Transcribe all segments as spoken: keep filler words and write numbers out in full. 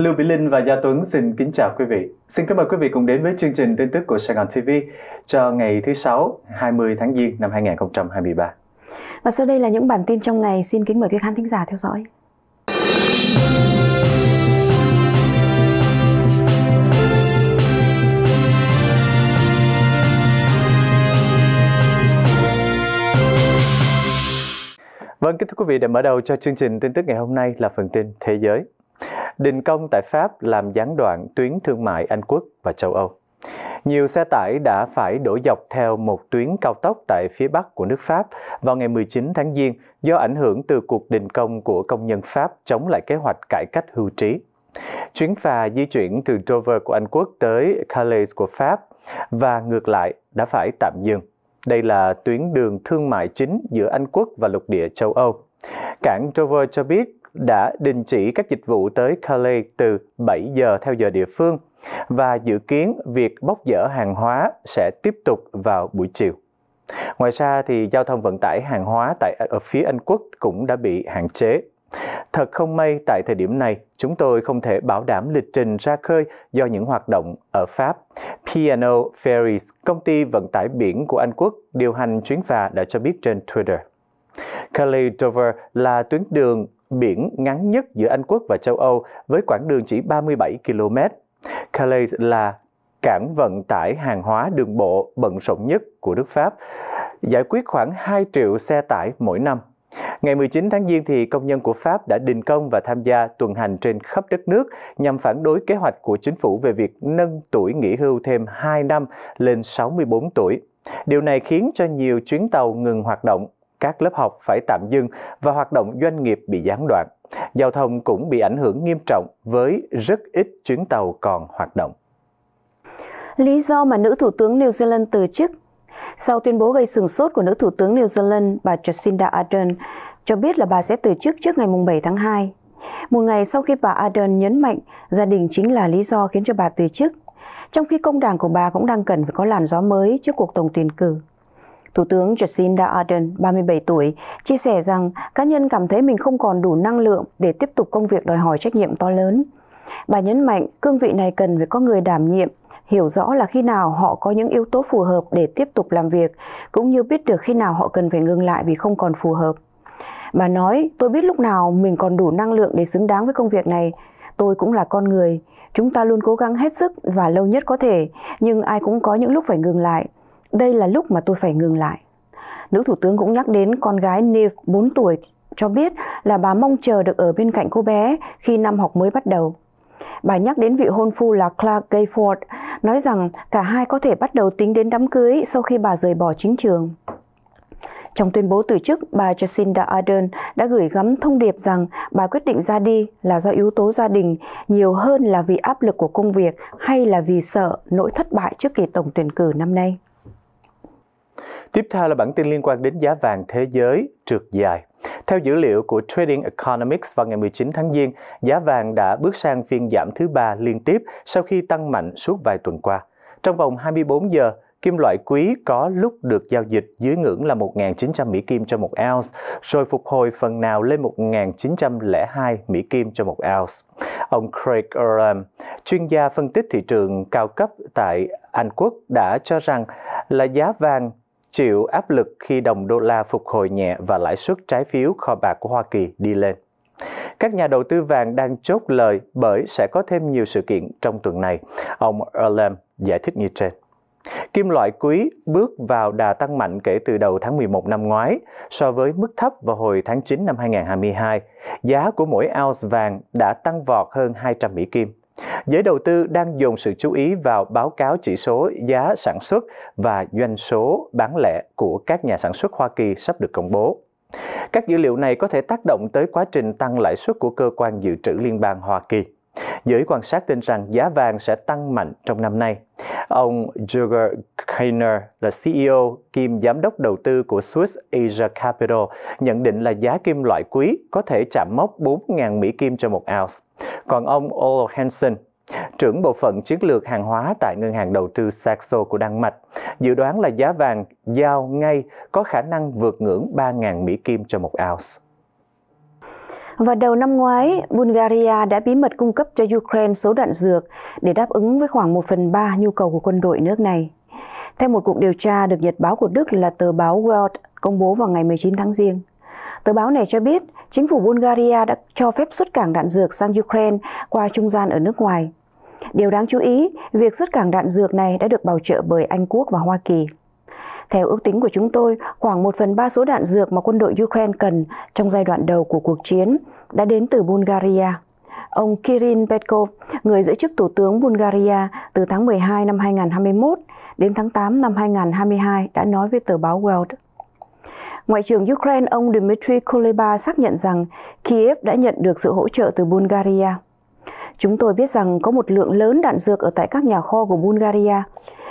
Lưu Bích Linh và Gia Tuấn xin kính chào quý vị. Xin kính mời quý vị cùng đến với chương trình tin tức của Sài Gòn ti vi cho ngày thứ Sáu, hai mươi tháng Giêng năm hai nghìn không trăm hai mươi ba. Và sau đây là những bản tin trong ngày. Xin kính mời quý khán thính giả theo dõi. Vâng, kính thưa quý vị, để mở đầu cho chương trình tin tức ngày hôm nay là phần tin thế giới. Đình công tại Pháp làm gián đoạn tuyến thương mại Anh Quốc và châu Âu. Nhiều xe tải đã phải đổ dọc theo một tuyến cao tốc tại phía bắc của nước Pháp vào ngày mười chín tháng Giêng do ảnh hưởng từ cuộc đình công của công nhân Pháp chống lại kế hoạch cải cách hưu trí. Chuyến phà di chuyển từ Dover của Anh Quốc tới Calais của Pháp và ngược lại đã phải tạm dừng. Đây là tuyến đường thương mại chính giữa Anh Quốc và lục địa châu Âu. Cảng Dover cho biết đã đình chỉ các dịch vụ tới Calais từ bảy giờ theo giờ địa phương và dự kiến việc bốc dỡ hàng hóa sẽ tiếp tục vào buổi chiều. Ngoài ra, thì giao thông vận tải hàng hóa tại ở phía Anh Quốc cũng đã bị hạn chế. Thật không may, tại thời điểm này, chúng tôi không thể bảo đảm lịch trình ra khơi do những hoạt động ở Pháp. P and O Ferries, công ty vận tải biển của Anh Quốc, điều hành chuyến phà đã cho biết trên Twitter. Calais Dover là tuyến đường biển ngắn nhất giữa Anh Quốc và châu Âu với quãng đường chỉ ba mươi bảy ki lô mét. Calais là cảng vận tải hàng hóa đường bộ bận rộn nhất của nước Pháp, giải quyết khoảng hai triệu xe tải mỗi năm. Ngày mười chín tháng Giêng, thì công nhân của Pháp đã đình công và tham gia tuần hành trên khắp đất nước nhằm phản đối kế hoạch của chính phủ về việc nâng tuổi nghỉ hưu thêm hai năm lên sáu mươi bốn tuổi. Điều này khiến cho nhiều chuyến tàu ngừng hoạt động, các lớp học phải tạm dừng và hoạt động doanh nghiệp bị gián đoạn. Giao thông cũng bị ảnh hưởng nghiêm trọng với rất ít chuyến tàu còn hoạt động. Lý do mà nữ thủ tướng New Zealand từ chức. Sau tuyên bố gây sửng sốt của nữ thủ tướng New Zealand, bà Jacinda Ardern cho biết là bà sẽ từ chức trước ngày bảy tháng hai. Một ngày sau khi bà Ardern nhấn mạnh gia đình chính là lý do khiến cho bà từ chức, trong khi công đảng của bà cũng đang cần phải có làn gió mới trước cuộc tổng tuyển cử. Thủ tướng Jacinda Ardern, ba mươi bảy tuổi, chia sẻ rằng cá nhân cảm thấy mình không còn đủ năng lượng để tiếp tục công việc đòi hỏi trách nhiệm to lớn. Bà nhấn mạnh cương vị này cần phải có người đảm nhiệm, hiểu rõ là khi nào họ có những yếu tố phù hợp để tiếp tục làm việc, cũng như biết được khi nào họ cần phải ngừng lại vì không còn phù hợp. Bà nói, tôi biết lúc nào mình còn đủ năng lượng để xứng đáng với công việc này. Tôi cũng là con người, chúng ta luôn cố gắng hết sức và lâu nhất có thể, nhưng ai cũng có những lúc phải ngừng lại. Đây là lúc mà tôi phải ngừng lại. Nữ thủ tướng cũng nhắc đến con gái Neve, bốn tuổi, cho biết là bà mong chờ được ở bên cạnh cô bé khi năm học mới bắt đầu. Bà nhắc đến vị hôn phu là Clark Gayford, nói rằng cả hai có thể bắt đầu tính đến đám cưới sau khi bà rời bỏ chính trường. Trong tuyên bố từ chức, bà Jacinda Ardern đã gửi gắm thông điệp rằng bà quyết định ra đi là do yếu tố gia đình nhiều hơn là vì áp lực của công việc hay là vì sợ nỗi thất bại trước kỳ tổng tuyển cử năm nay. Tiếp theo là bản tin liên quan đến giá vàng thế giới trượt dài. Theo dữ liệu của Trading Economics, vào ngày mười chín tháng Giêng, giá vàng đã bước sang phiên giảm thứ ba liên tiếp sau khi tăng mạnh suốt vài tuần qua. Trong vòng hai mươi bốn giờ, kim loại quý có lúc được giao dịch dưới ngưỡng là một nghìn chín trăm Mỹ Kim cho một ounce, rồi phục hồi phần nào lên một nghìn chín trăm lẻ hai Mỹ Kim cho một ounce. Ông Craig Oram, chuyên gia phân tích thị trường cao cấp tại Anh Quốc, đã cho rằng là giá vàng chịu áp lực khi đồng đô la phục hồi nhẹ và lãi suất trái phiếu kho bạc của Hoa Kỳ đi lên. Các nhà đầu tư vàng đang chốt lời bởi sẽ có thêm nhiều sự kiện trong tuần này, ông Erlem giải thích như trên. Kim loại quý bước vào đà tăng mạnh kể từ đầu tháng mười một năm ngoái so với mức thấp vào hồi tháng chín năm hai nghìn không trăm hai mươi hai. Giá của mỗi ounce vàng đã tăng vọt hơn hai trăm Mỹ Kim. Giới đầu tư đang dồn sự chú ý vào báo cáo chỉ số giá sản xuất và doanh số bán lẻ của các nhà sản xuất Hoa Kỳ sắp được công bố. Các dữ liệu này có thể tác động tới quá trình tăng lãi suất của Cơ quan Dự trữ Liên bang Hoa Kỳ. Giới quan sát tin rằng giá vàng sẽ tăng mạnh trong năm nay. Ông Jürgen Kainer, là xê e ô kiêm giám đốc đầu tư của Swiss Eze Capital, nhận định là giá kim loại quý có thể chạm mốc bốn nghìn Mỹ Kim cho một ounce. Còn ông Ole Hansen, trưởng bộ phận chiến lược hàng hóa tại ngân hàng đầu tư Saxo của Đan Mạch, dự đoán là giá vàng giao ngay có khả năng vượt ngưỡng ba nghìn Mỹ Kim cho một ounce. Vào đầu năm ngoái, Bulgaria đã bí mật cung cấp cho Ukraine số đạn dược để đáp ứng với khoảng một phần ba nhu cầu của quân đội nước này. Theo một cuộc điều tra được nhật báo của Đức là tờ báo Welt công bố vào ngày mười chín tháng Giêng. Tờ báo này cho biết chính phủ Bulgaria đã cho phép xuất cảng đạn dược sang Ukraine qua trung gian ở nước ngoài. Điều đáng chú ý, việc xuất cảng đạn dược này đã được bảo trợ bởi Anh Quốc và Hoa Kỳ. Theo ước tính của chúng tôi, khoảng một phần ba số đạn dược mà quân đội Ukraine cần trong giai đoạn đầu của cuộc chiến đã đến từ Bulgaria. Ông Kirin Petkov, người giữ chức Thủ tướng Bulgaria từ tháng mười hai năm hai nghìn không trăm hai mươi mốt đến tháng tám năm hai nghìn không trăm hai mươi hai, đã nói với tờ báo Welt. Ngoại trưởng Ukraine ông Dmitry Kuleba xác nhận rằng Kiev đã nhận được sự hỗ trợ từ Bulgaria. Chúng tôi biết rằng có một lượng lớn đạn dược ở tại các nhà kho của Bulgaria.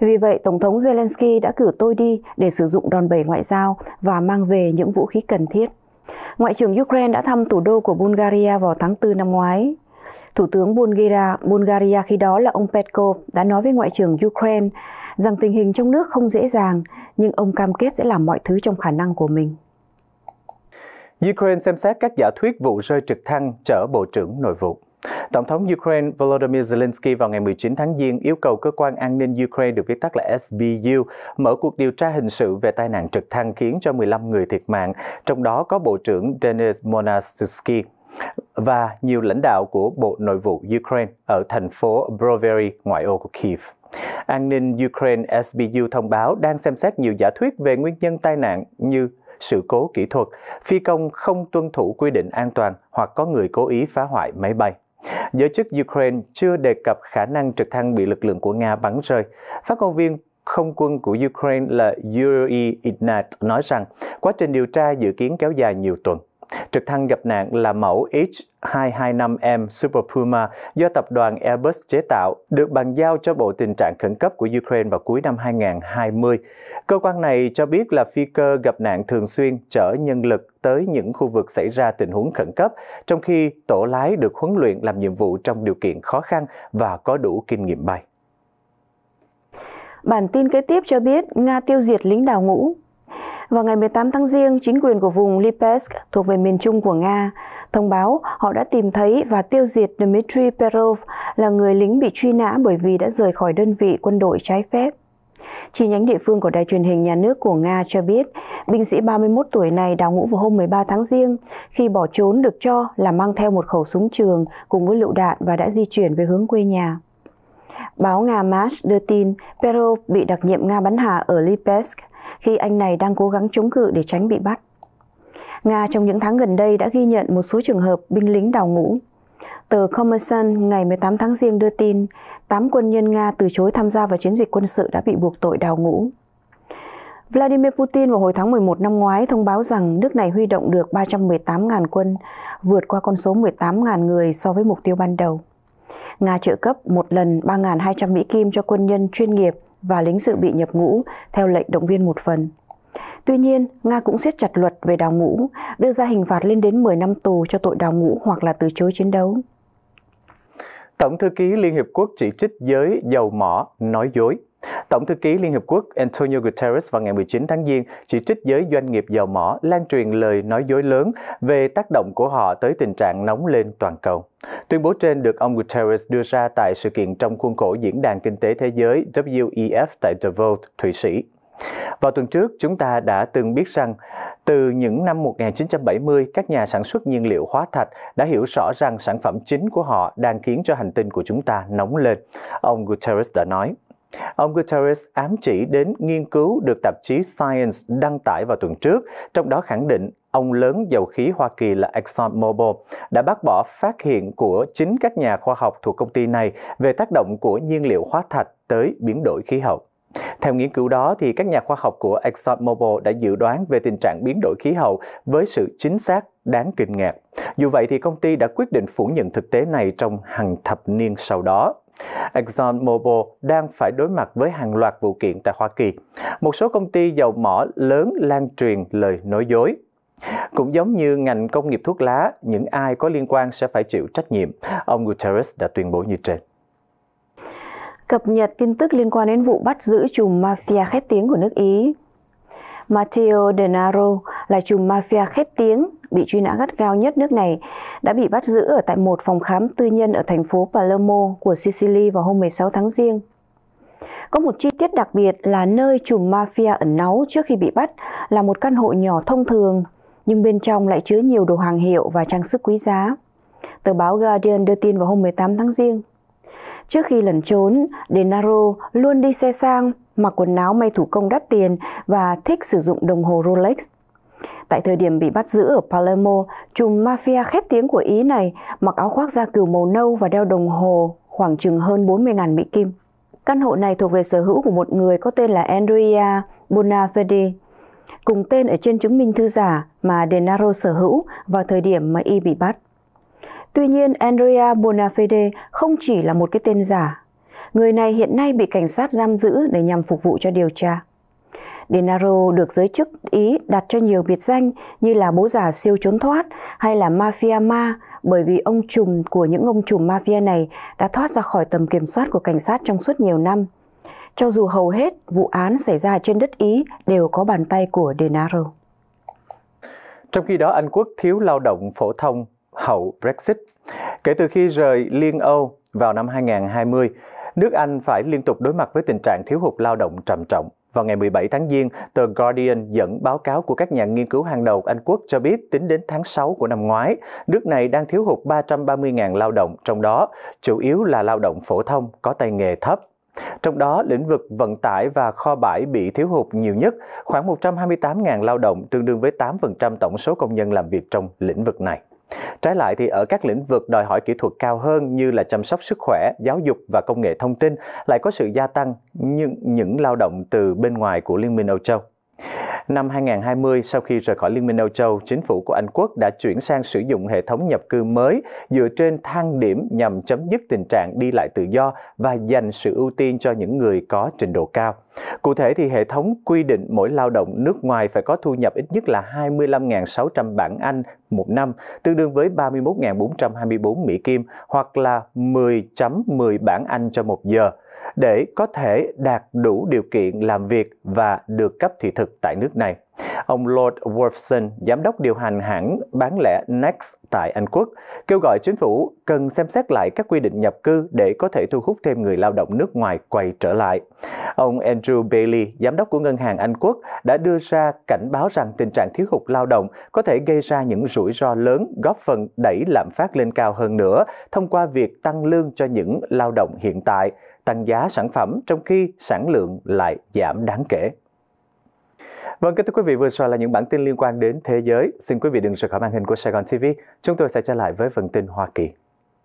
Vì vậy, Tổng thống Zelensky đã cử tôi đi để sử dụng đòn bẩy ngoại giao và mang về những vũ khí cần thiết. Ngoại trưởng Ukraine đã thăm thủ đô của Bulgaria vào tháng tư năm ngoái. Thủ tướng Bulgaria, Bulgaria khi đó là ông Petkov đã nói với Ngoại trưởng Ukraine rằng tình hình trong nước không dễ dàng, nhưng ông cam kết sẽ làm mọi thứ trong khả năng của mình. Ukraine xem xét các giả thuyết vụ rơi trực thăng chở Bộ trưởng Nội vụ. Tổng thống Ukraine Volodymyr Zelensky vào ngày mười chín tháng Giêng yêu cầu cơ quan an ninh Ukraine được viết tắt là S B U mở cuộc điều tra hình sự về tai nạn trực thăng khiến cho mười lăm người thiệt mạng, trong đó có Bộ trưởng Denys Monastyrsky và nhiều lãnh đạo của Bộ Nội vụ Ukraine ở thành phố Brovary, ngoại ô của Kiev. An ninh Ukraine S B U thông báo đang xem xét nhiều giả thuyết về nguyên nhân tai nạn như sự cố kỹ thuật, phi công không tuân thủ quy định an toàn hoặc có người cố ý phá hoại máy bay. Giới chức Ukraine chưa đề cập khả năng trực thăng bị lực lượng của Nga bắn rơi. Phát ngôn viên không quân của Ukraine là Yuriy Ignat nói rằng quá trình điều tra dự kiến kéo dài nhiều tuần. Trực thăng gặp nạn là mẫu H hai hai năm M Super Puma do tập đoàn Airbus chế tạo, được bàn giao cho Bộ Tình trạng Khẩn cấp của Ukraine vào cuối năm hai nghìn không trăm hai mươi. Cơ quan này cho biết là phi cơ gặp nạn thường xuyên chở nhân lực tới những khu vực xảy ra tình huống khẩn cấp, trong khi tổ lái được huấn luyện làm nhiệm vụ trong điều kiện khó khăn và có đủ kinh nghiệm bay. Bản tin kế tiếp cho biết Nga tiêu diệt lính đào ngũ. Vào ngày mười tám tháng Giêng, chính quyền của vùng Lipetsk thuộc về miền trung của Nga thông báo họ đã tìm thấy và tiêu diệt Dmitry Perov, là người lính bị truy nã bởi vì đã rời khỏi đơn vị quân đội trái phép. Chi nhánh địa phương của đài truyền hình nhà nước của Nga cho biết, binh sĩ ba mươi mốt tuổi này đào ngũ vào hôm mười ba tháng Giêng, khi bỏ trốn được cho là mang theo một khẩu súng trường cùng với lựu đạn và đã di chuyển về hướng quê nhà. Báo Nga Mash đưa tin Perov bị đặc nhiệm Nga bắn hạ ở Lipetsk khi anh này đang cố gắng chống cự để tránh bị bắt. Nga trong những tháng gần đây đã ghi nhận một số trường hợp binh lính đào ngũ. Tờ Kommersant ngày mười tám tháng Giêng đưa tin tám quân nhân Nga từ chối tham gia vào chiến dịch quân sự đã bị buộc tội đào ngũ. Vladimir Putin vào hồi tháng mười một năm ngoái thông báo rằng nước này huy động được ba trăm mười tám nghìn quân, vượt qua con số mười tám nghìn người so với mục tiêu ban đầu. Nga trợ cấp một lần ba nghìn hai trăm Mỹ Kim cho quân nhân chuyên nghiệp và lính dự bị nhập ngũ theo lệnh động viên một phần. Tuy nhiên, Nga cũng siết chặt luật về đào ngũ, đưa ra hình phạt lên đến mười năm tù cho tội đào ngũ hoặc là từ chối chiến đấu. Tổng thư ký Liên Hiệp Quốc chỉ trích giới dầu mỏ nói dối. Tổng thư ký Liên Hiệp Quốc Antonio Guterres vào ngày mười chín tháng Giêng chỉ trích giới doanh nghiệp dầu mỏ lan truyền lời nói dối lớn về tác động của họ tới tình trạng nóng lên toàn cầu. Tuyên bố trên được ông Guterres đưa ra tại sự kiện trong khuôn khổ Diễn đàn Kinh tế Thế giới W E F tại Davos, Thụy Sĩ. Vào tuần trước, chúng ta đã từng biết rằng từ những năm một nghìn chín trăm bảy mươi, các nhà sản xuất nhiên liệu hóa thạch đã hiểu rõ rằng sản phẩm chính của họ đang khiến cho hành tinh của chúng ta nóng lên, ông Guterres đã nói. Ông Guterres ám chỉ đến nghiên cứu được tạp chí Science đăng tải vào tuần trước, trong đó khẳng định ông lớn dầu khí Hoa Kỳ là ExxonMobil đã bác bỏ phát hiện của chính các nhà khoa học thuộc công ty này về tác động của nhiên liệu hóa thạch tới biến đổi khí hậu. Theo nghiên cứu đó, thì các nhà khoa học của ExxonMobil đã dự đoán về tình trạng biến đổi khí hậu với sự chính xác đáng kinh ngạc. Dù vậy, thì công ty đã quyết định phủ nhận thực tế này trong hàng thập niên sau đó. ExxonMobil đang phải đối mặt với hàng loạt vụ kiện tại Hoa Kỳ. Một số công ty dầu mỏ lớn lan truyền lời nói dối. Cũng giống như ngành công nghiệp thuốc lá, những ai có liên quan sẽ phải chịu trách nhiệm, ông Guterres đã tuyên bố như trên. Cập nhật tin tức liên quan đến vụ bắt giữ trùm mafia khét tiếng của nước Ý. Matteo Denaro là trùm mafia khét tiếng bị truy nã gắt gao nhất nước này, đã bị bắt giữ ở tại một phòng khám tư nhân ở thành phố Palermo của Sicily vào hôm mười sáu tháng Giêng. Có một chi tiết đặc biệt là nơi trùm mafia ẩn náu trước khi bị bắt là một căn hộ nhỏ thông thường, nhưng bên trong lại chứa nhiều đồ hàng hiệu và trang sức quý giá. Tờ báo Guardian đưa tin vào hôm mười tám tháng Giêng. Trước khi lẩn trốn, Denaro luôn đi xe sang, mặc quần áo may thủ công đắt tiền và thích sử dụng đồng hồ Rolex. Tại thời điểm bị bắt giữ ở Palermo, trùm mafia khét tiếng của Ý này mặc áo khoác da cừu màu nâu và đeo đồng hồ khoảng chừng hơn bốn mươi nghìn Mỹ Kim. Căn hộ này thuộc về sở hữu của một người có tên là Andrea Bonafede, cùng tên ở trên chứng minh thư giả mà Denaro sở hữu vào thời điểm mà Y bị bắt. Tuy nhiên, Andrea Bonafede không chỉ là một cái tên giả. Người này hiện nay bị cảnh sát giam giữ để nhằm phục vụ cho điều tra. Denaro được giới chức Ý đặt cho nhiều biệt danh như là bố già siêu trốn thoát hay là Mafia Ma, bởi vì ông trùm của những ông trùm mafia này đã thoát ra khỏi tầm kiểm soát của cảnh sát trong suốt nhiều năm. Cho dù hầu hết vụ án xảy ra trên đất Ý đều có bàn tay của Denaro. Trong khi đó, Anh Quốc thiếu lao động phổ thông hậu Brexit. Kể từ khi rời Liên Âu vào năm hai nghìn không trăm hai mươi, nước Anh phải liên tục đối mặt với tình trạng thiếu hụt lao động trầm trọng. Vào ngày mười bảy tháng Giêng, tờ Guardian dẫn báo cáo của các nhà nghiên cứu hàng đầu Anh Quốc cho biết tính đến tháng sáu của năm ngoái, nước này đang thiếu hụt ba trăm ba mươi nghìn lao động, trong đó chủ yếu là lao động phổ thông có tay nghề thấp. Trong đó, lĩnh vực vận tải và kho bãi bị thiếu hụt nhiều nhất, khoảng một trăm hai mươi tám nghìn lao động, tương đương với tám phần trăm tổng số công nhân làm việc trong lĩnh vực này. Trái lại thì ở các lĩnh vực đòi hỏi kỹ thuật cao hơn như là chăm sóc sức khỏe, giáo dục và công nghệ thông tin lại có sự gia tăng những, những lao động từ bên ngoài của Liên minh Âu Châu. Năm hai nghìn không trăm hai mươi, sau khi rời khỏi Liên minh Âu Châu, chính phủ của Anh Quốc đã chuyển sang sử dụng hệ thống nhập cư mới dựa trên thang điểm nhằm chấm dứt tình trạng đi lại tự do và dành sự ưu tiên cho những người có trình độ cao. Cụ thể thì hệ thống quy định mỗi lao động nước ngoài phải có thu nhập ít nhất là hai mươi lăm nghìn sáu trăm bảng Anh một năm, tương đương với ba mươi mốt nghìn bốn trăm hai mươi tư Mỹ Kim hoặc là mười phẩy mười bảng Anh cho một giờ, để có thể đạt đủ điều kiện làm việc và được cấp thị thực tại nước này. Ông Lord Wolfson, giám đốc điều hành hãng bán lẻ Next tại Anh Quốc, kêu gọi chính phủ cần xem xét lại các quy định nhập cư để có thể thu hút thêm người lao động nước ngoài quay trở lại. Ông Andrew Bailey, giám đốc của Ngân hàng Anh Quốc, đã đưa ra cảnh báo rằng tình trạng thiếu hụt lao động có thể gây ra những rủi ro lớn, góp phần đẩy lạm phát lên cao hơn nữa thông qua việc tăng lương cho những lao động hiện tại, tăng giá sản phẩm trong khi sản lượng lại giảm đáng kể. Vâng, kính thưa quý vị, vừa rồi là những bản tin liên quan đến thế giới. Xin quý vị đừng rời khỏi màn hình của Sài Gòn ti vi. Chúng tôi sẽ trở lại với phần tin Hoa Kỳ.